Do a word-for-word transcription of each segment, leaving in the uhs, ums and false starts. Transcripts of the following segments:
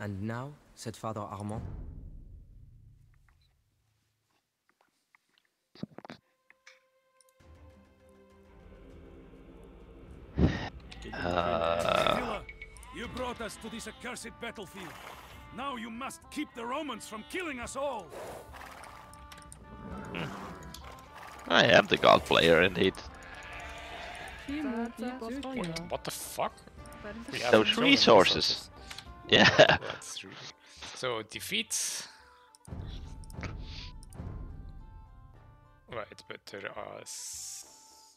And now, said Father Armand, Uh... you brought us to this accursed battlefield. Now you must keep the Romans from killing us all. I am the god player indeed. What, what the fuck? We have those resources. resources. Yeah. That's true. So defeat. Right, but there are...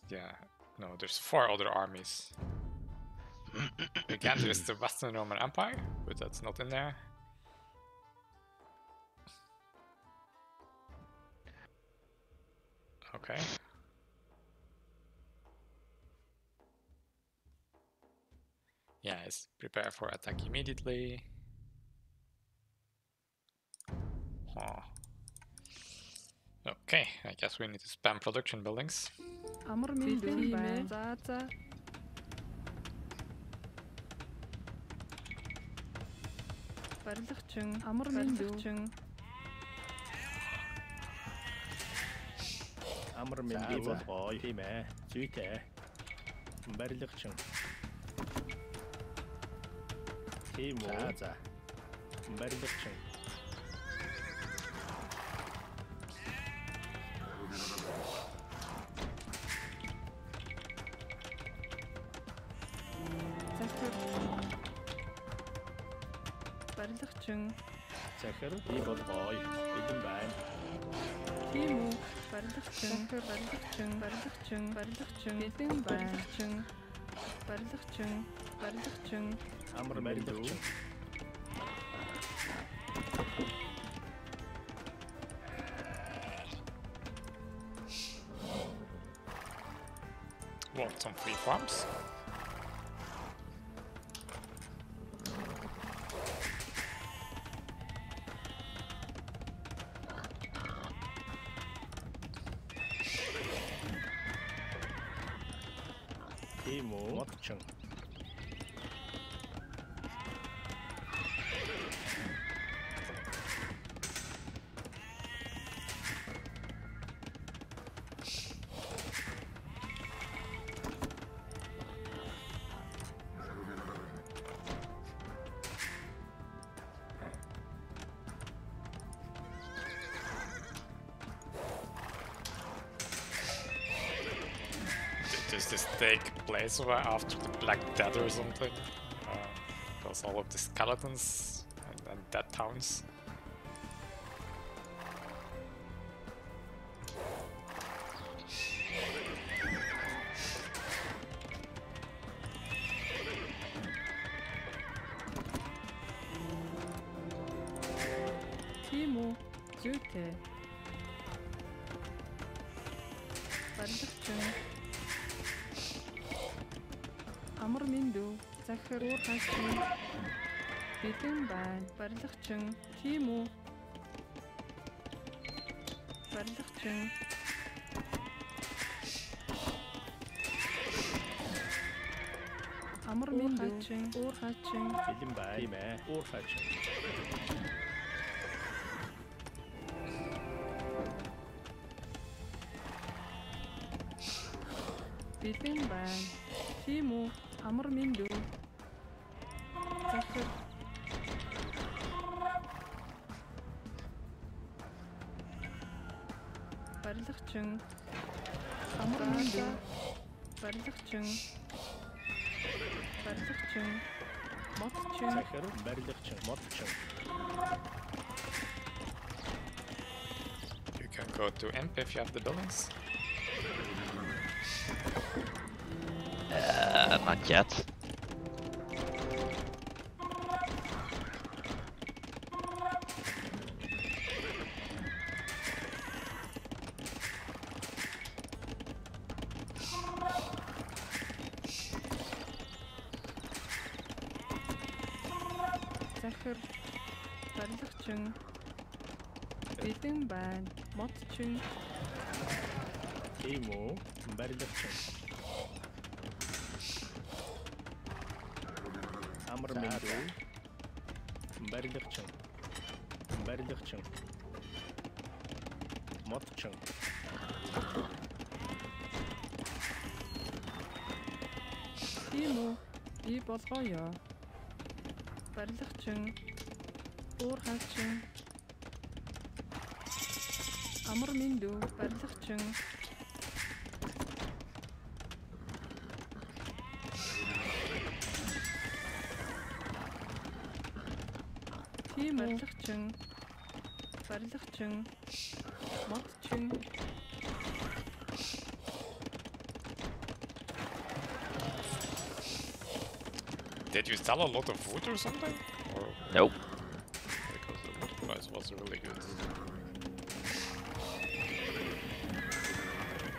Yeah. No, there's four other armies. Again, there's the Western Roman Empire, but that's not in there. Okay. Yes, prepare for attack immediately. Huh. Okay, I guess we need to spam production buildings. Barildachung. Zacher, die boy, even bij. Timo, Barildachung, Barildachung, Barildachung, Barildachung, even bij. Barildachung, Barildachung. Amber Barildachung. What, some free farms? Does this take place after the Black Death or something? Uh, because all of the skeletons and, and dead towns. Timo, Jute. Amr Mindu, Zacharu Hashi, Bitin Ban, Barlachung, Timu, Barlachung, Amr Mindu, Ur Hachung, Bitin Ban, Ur Hachung. Bitin Ban, Timu. Amr Mindu Zakhir Barildachung Amr Mindu Barildachung Barildachung Motchung Zakhir Barildachung Motchung. You can go to Imp if you have the buildings. Uh, not yet. Zacher, Barildachung, Bitin Ban, Motchung, Emo, Barildachung. Amr Mindu, Mberdichchen. Mberdichchen. Motchen. Timo, i botroya. Mberdichchen. Orhachen. Amormindo, Mberdichchen. Barlagchung, barlagchung, matchung. Did you sell a lot of food or something? Or nope. Because the wood price was really good.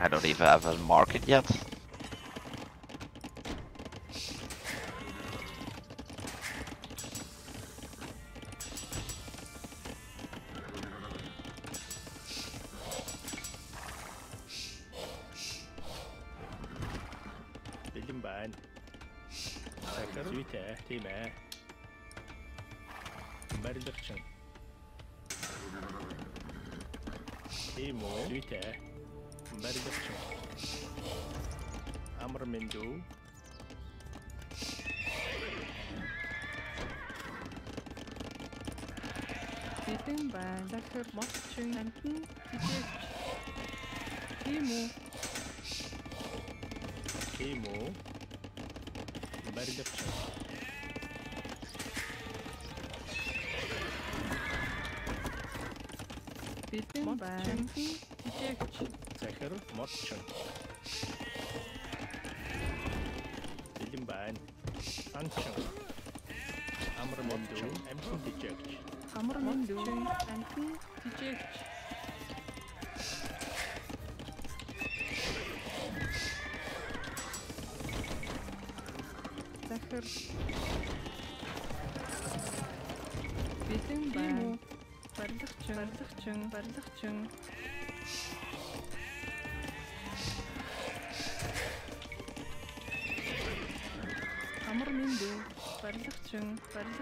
I don't even have a market yet. Barlagchung, Amor Mindo, Barlagchung, Barlagchung,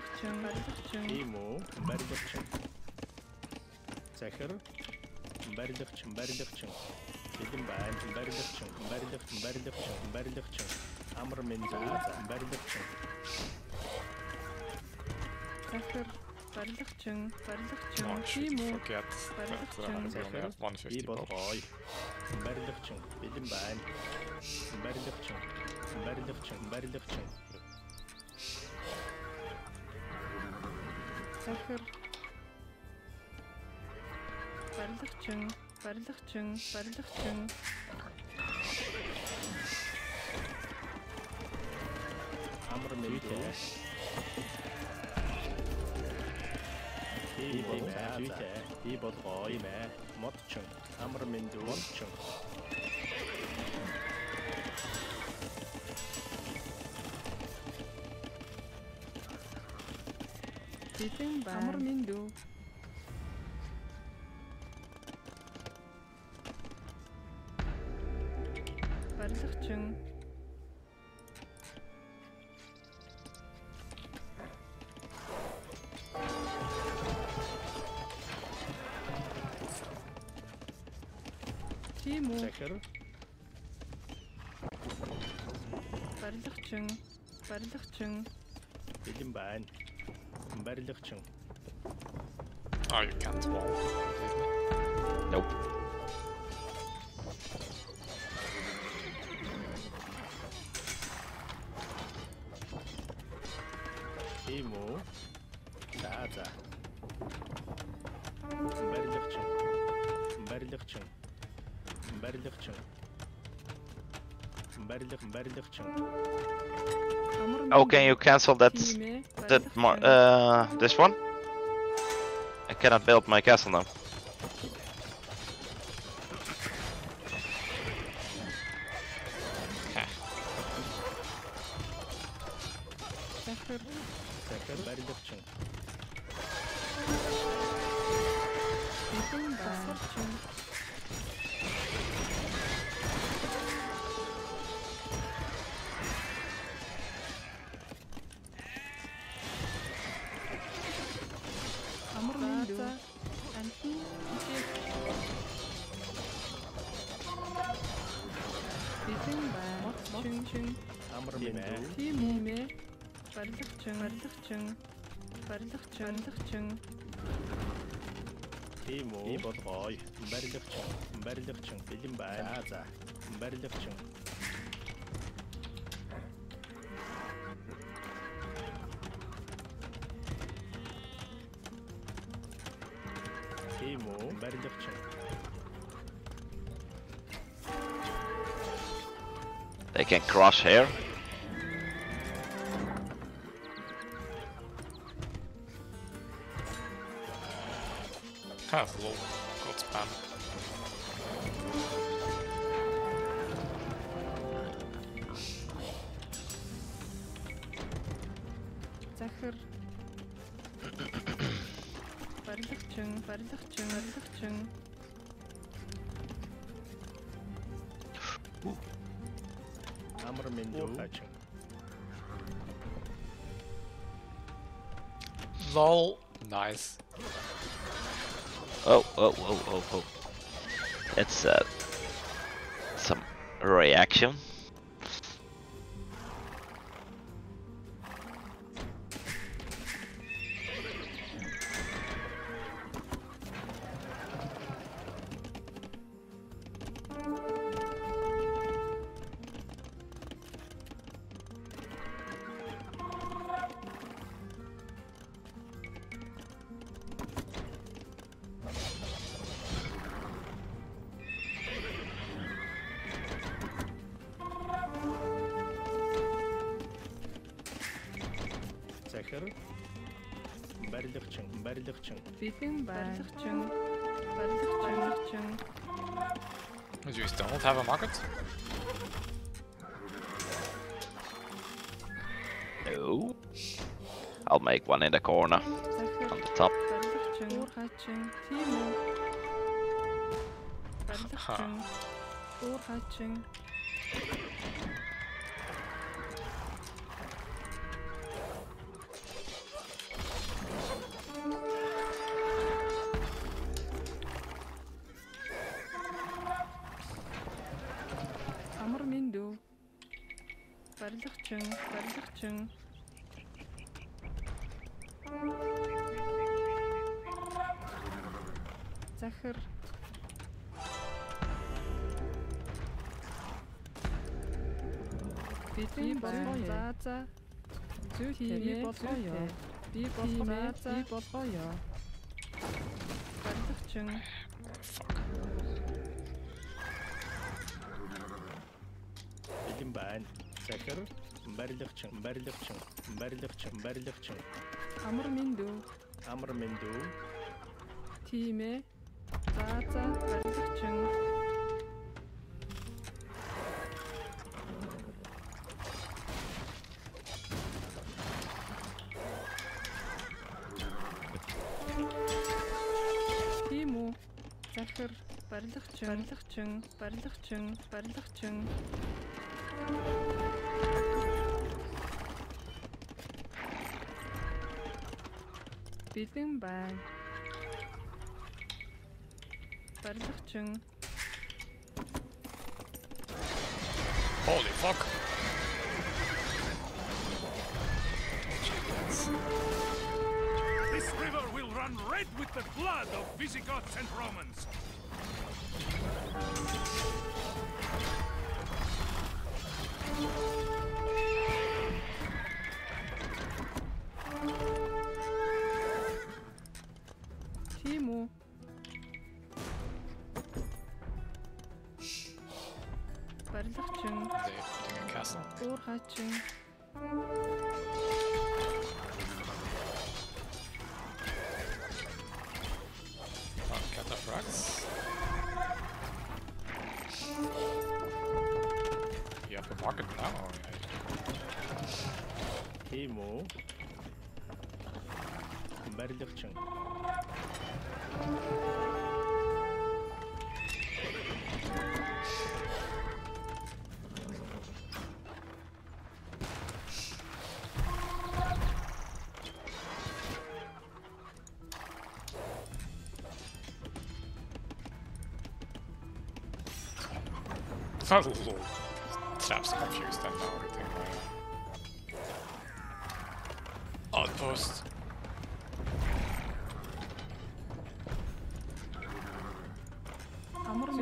Barlagchung. Emo, Barlagchung. Zacher, Barlagchung, Barlagchung. Idim Baal, Barlagchung, Barlagchung, Barlagchung, Barlagchung. Amor Mindo, Barlagchung. Zacher. Barlagchung, Barlagchung, Timo, Barlagchung, Zacher, one fifty-five. Barlagchung, bidim bain, Barlagchung, Barlagchung, Barlagchung. Zacher, Barlagchung, Barlagchung, Barlagchung. Amr Mido. He bought five, he bought five, man. Matchung, Amramindo, matchung. Sitting by Amramindo. Barlagchung. Barlagchung, Barlagchung. Bidim bain, Barlagchung. Oh, you can't walk. Nope. Emo, Tata. Barlagchung, Barlagchung. Barlagchung. Oh, can you cancel that? That uh, this one? I cannot build my castle now. Tim'e. Tim'e. Barlıkçın, barlıkçın. Barlıkçın, barlıkçın. Timo. İyi bot boy. Barlıkçın, barlıkçın. Bilim bayaza. Barlıkçın. Timo, barlıkçın. They can cross here. Ah, lol. Got spam. Zachar. Barlıkçın, barlıkçın, barlıkçın. Lol. Nice. Oh, oh, oh, oh, oh. It's uh, some reaction. Barlıkçın, barlıkçın. Fifin barlıkçın, barlıkçın. Do you still have a market? No. I'll make one in the corner, on the top. Huh. Barlıkçın. Zahır. Bitti batmaya. Türkiye batmaya. Bitti batmaya. Barlıkçın. Bilim ben. Zahır. Barlıkçın, barlıkçın, barlıkçın, barlıkçın. Amr Mindu. Amr Mindu. Time. Zaza, barlıkçın. Timu. Zahır. Barlıkçın, barlıkçın, barlıkçın, barlıkçın. Bizim ben. Barlıkçın. Holy fuck. This river will run red with the blood of Visigoths and Romans. Orhaçın. Cataphracts. You have a market now, alright. Timo. Barlıkçın. traps confused and now everything. Outpost. Amor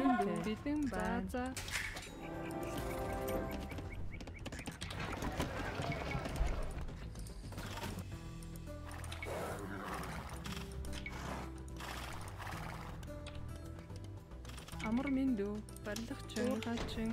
Mindo, Bandachung, Hatching,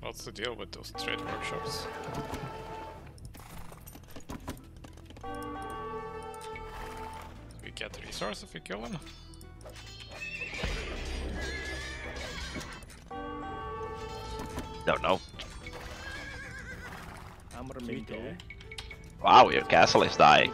What's the deal with those trade workshops? We get resource if we kill them? Don't know. Wow, your castle is dying.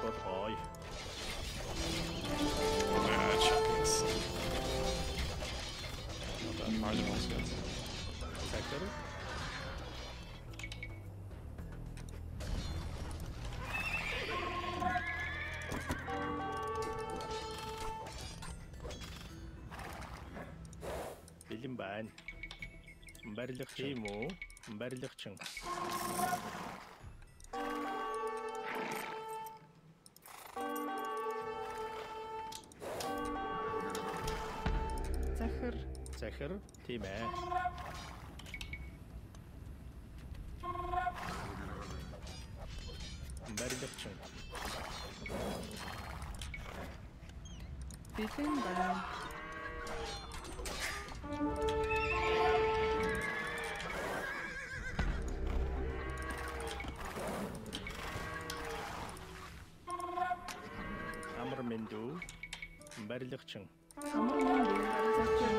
Timo, Berlichung. Zacher, Zacher, Timo. Berlichung. Bitten bad. Mendo, Berlichung. Berlichung, Berlichung.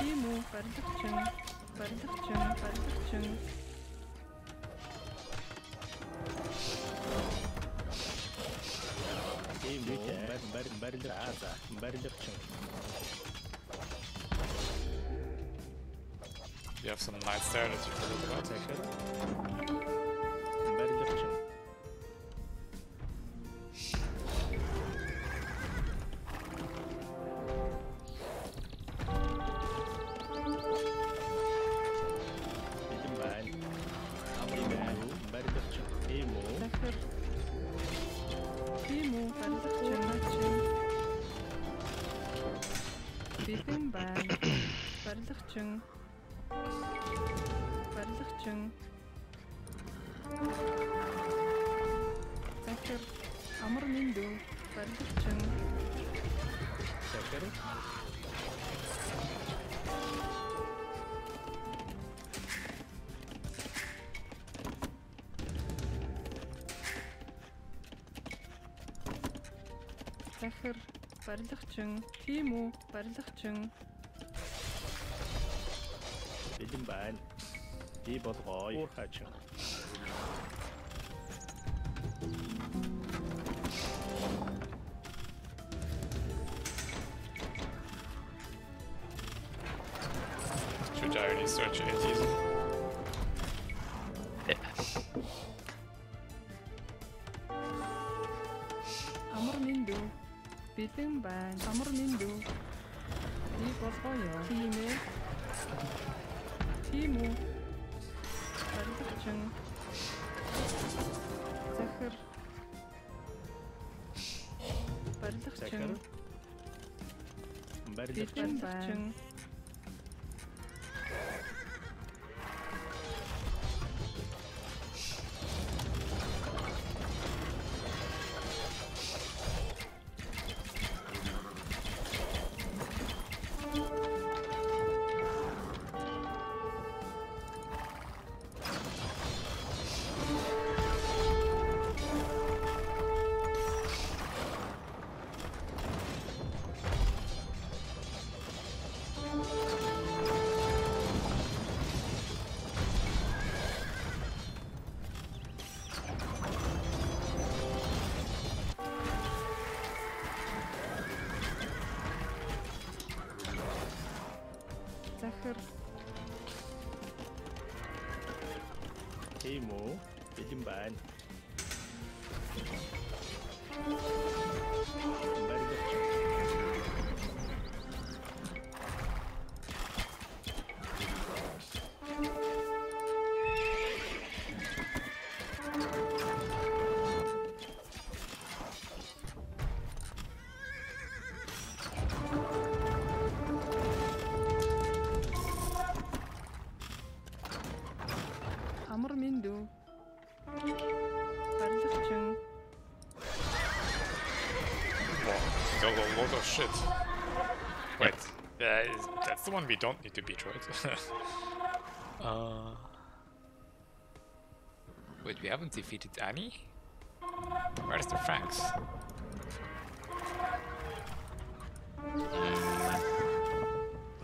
Timo Berlichung, Berlichung, Berlichung. Berlichung, Berlichung. You have some nice there that you can look about. Berlichung. Zacher, Berlichung, Timo, Berlichung. Bidim ben, di badray urhachung. Should I already search it? Amor Mindo, Nico Foya, Timo. Тиму. Харикачан. Захар. Бардахчан. Бардахчан. Timo, bilim ben. Shit. Wait, yeah. uh, that's the one we don't need to beat, right? uh, wait, we haven't defeated Annie? Where's the Franks?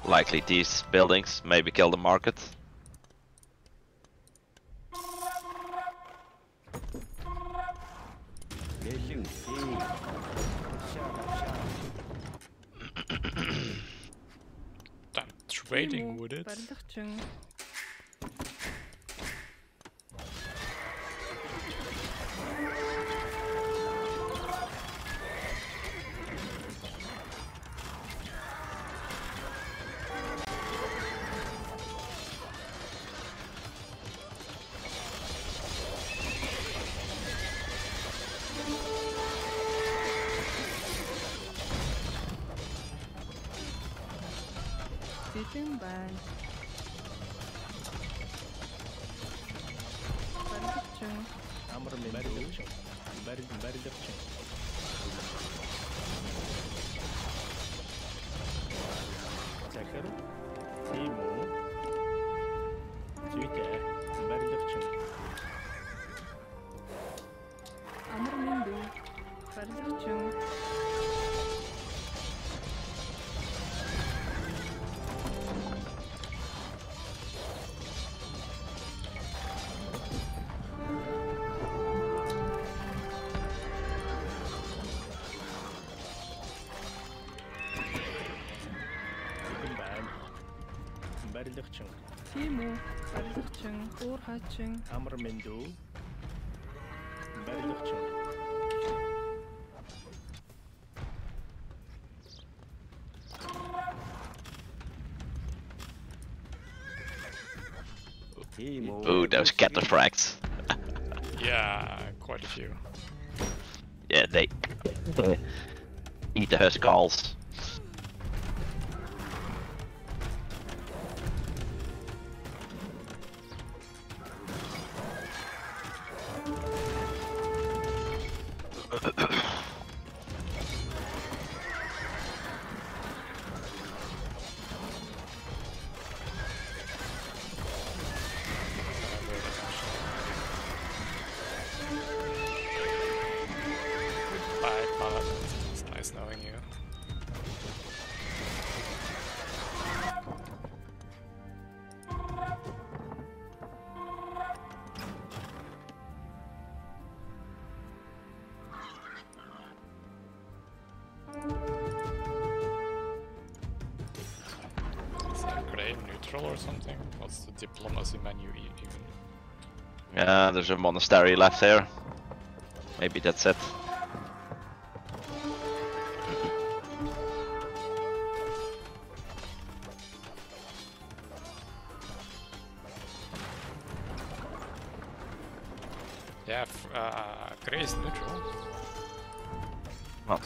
Likely these buildings, maybe kill the market. Trading, would it? Timu, Bardachung, Orhachung, Amrmindu, Bardachung. Ooh, those cataphracts. Yeah, quite a few. Yeah, they eat her skulls. Or something? What's the diplomacy menu even? Yeah, there's a monastery left here. Maybe that's it. Uh, gray is neutral. Not.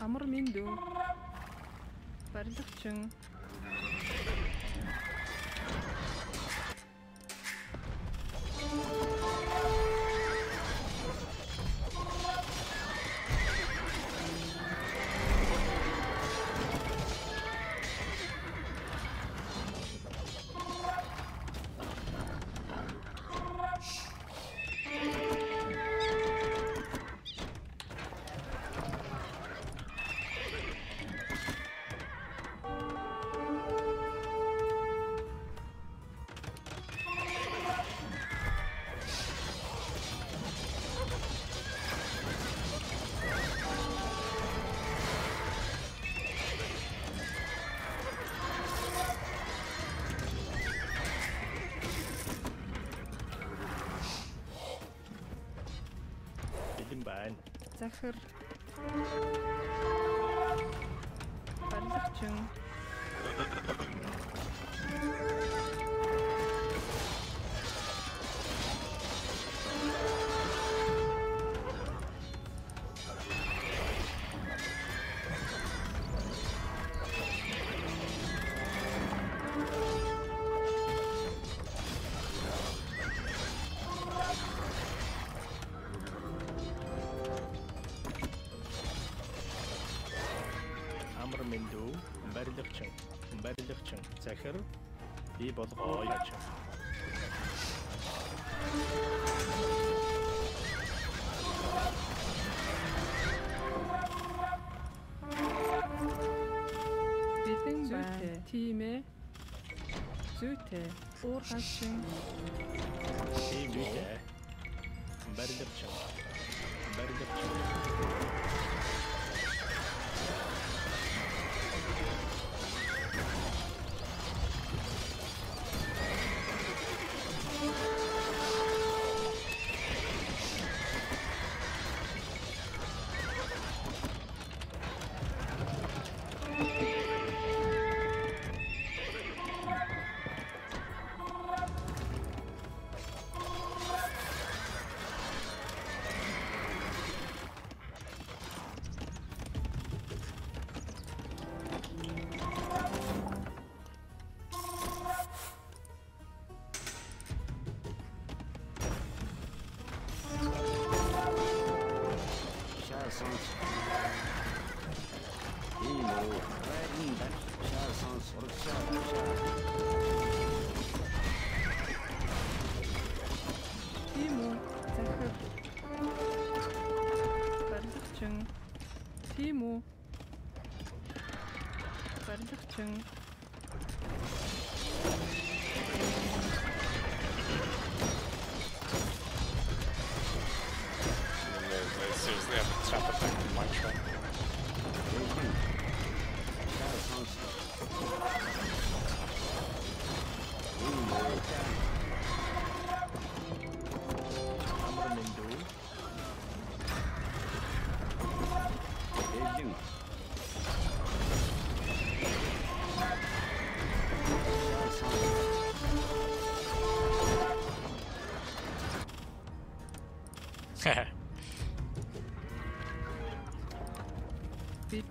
Amor Mindu Barlakchung Zachar Barlakchung Zachar, he bought all your children. Bidding Zute, Time Zute, or Hashing. He did there. Buried the children. Buried the children.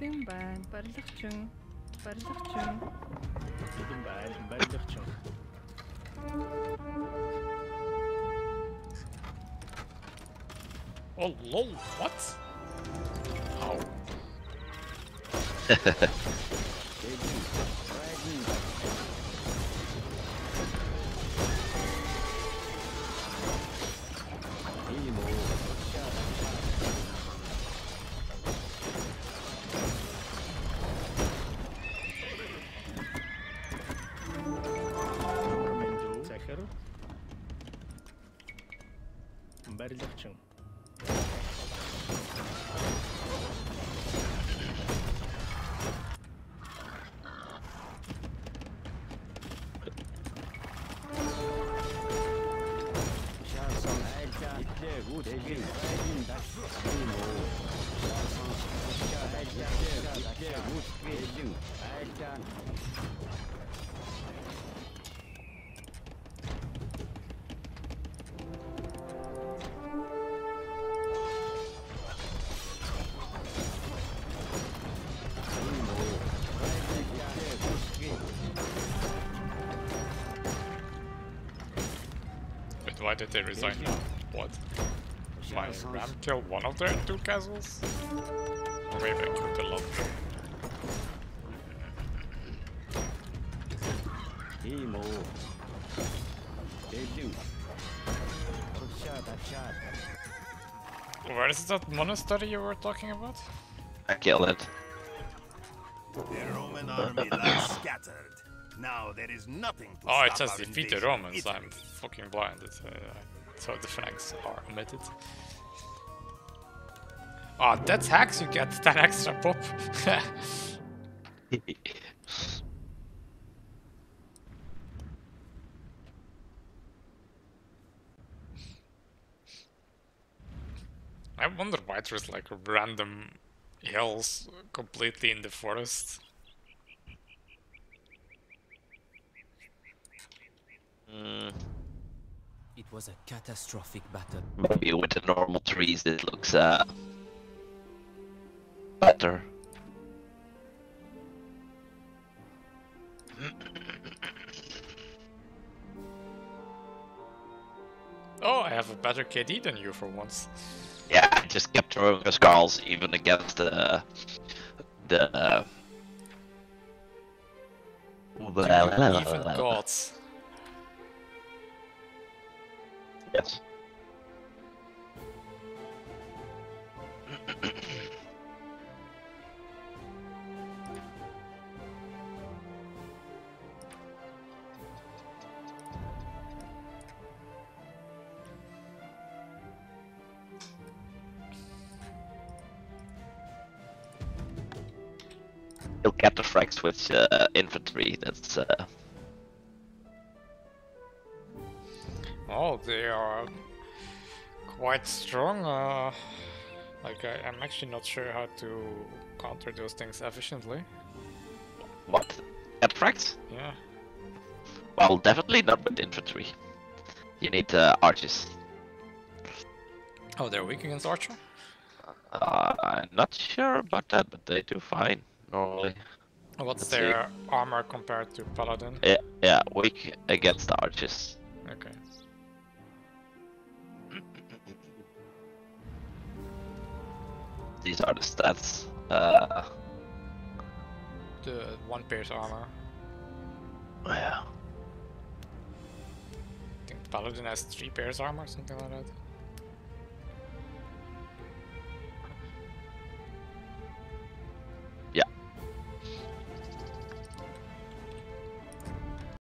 Bidding by Barlakchung, Barlakchung, Bidding by Barlakchung. Oh, lol, what? How? He's barillach chun. Why did they resign? What? My ram killed one of their two castles? Or maybe I killed the lot. Where is that monastery you were talking about? I killed it. The Roman army lies scattered. Now there is nothing to oh, it says defeat the Romans. Italy. I'm fucking blind. Uh, so the Franks are omitted. Ah, oh, that's hacks. You get ten extra pop. I wonder why there's like random hills completely in the forest. Mm. It was a catastrophic battle. Maybe with the normal trees it looks uh, better. Oh, I have a better K D than you for once. Yeah, I just kept throwing the skulls even against the the uh, even gods. Yes. You'll get the frags with uh, infantry. That's. Uh... Oh, they are quite strong. Uh, like I, I'm actually not sure how to counter those things efficiently. What? Attracts? Yeah. Well, definitely not with infantry. You need uh, archers. Oh, they're weak against archer? Uh, I'm not sure about that, but they do fine normally. What's Let's their see. armor compared to paladin? Yeah, yeah, weak against archers. Okay. These are the stats. Uh, the one pierce armor. Yeah. I think Paladin has three pierce armor, something like that.